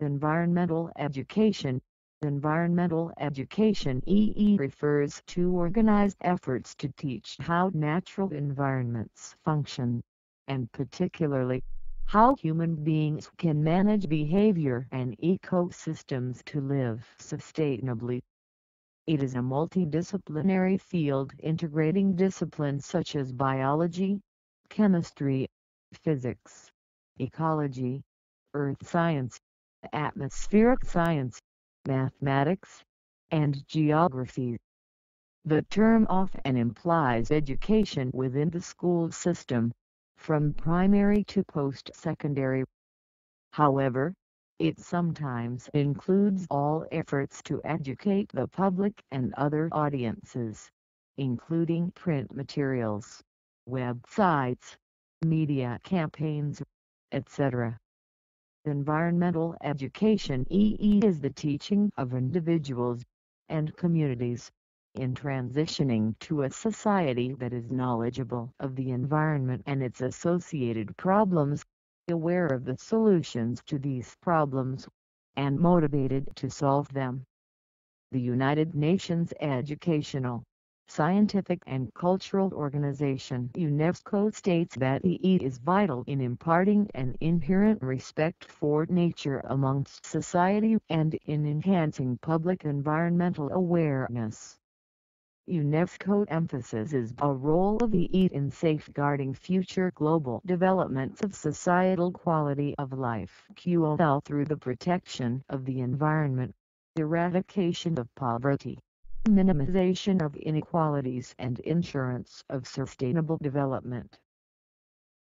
Environmental education. Environmental education EE refers to organized efforts to teach how natural environments function, and particularly, how human beings can manage behavior and ecosystems to live sustainably. It is a multidisciplinary field integrating disciplines such as biology, chemistry, physics, ecology, earth science, atmospheric science, mathematics, and geography. The term often implies education within the school system, from primary to post-secondary. However, it sometimes includes all efforts to educate the public and other audiences, including print materials, websites, media campaigns, etc. Environmental education EE is the teaching of individuals and communities in transitioning to a society that is knowledgeable of the environment and its associated problems, aware of the solutions to these problems, and motivated to solve them. The United Nations Educational, Scientific and Cultural Organization (UNESCO) states that EE is vital in imparting an inherent respect for nature amongst society and in enhancing public environmental awareness. UNESCO emphasizes the role of EE in safeguarding future global developments of societal quality of life (QOL) through the protection of the environment, eradication of poverty, minimization of inequalities, and insurance of sustainable development.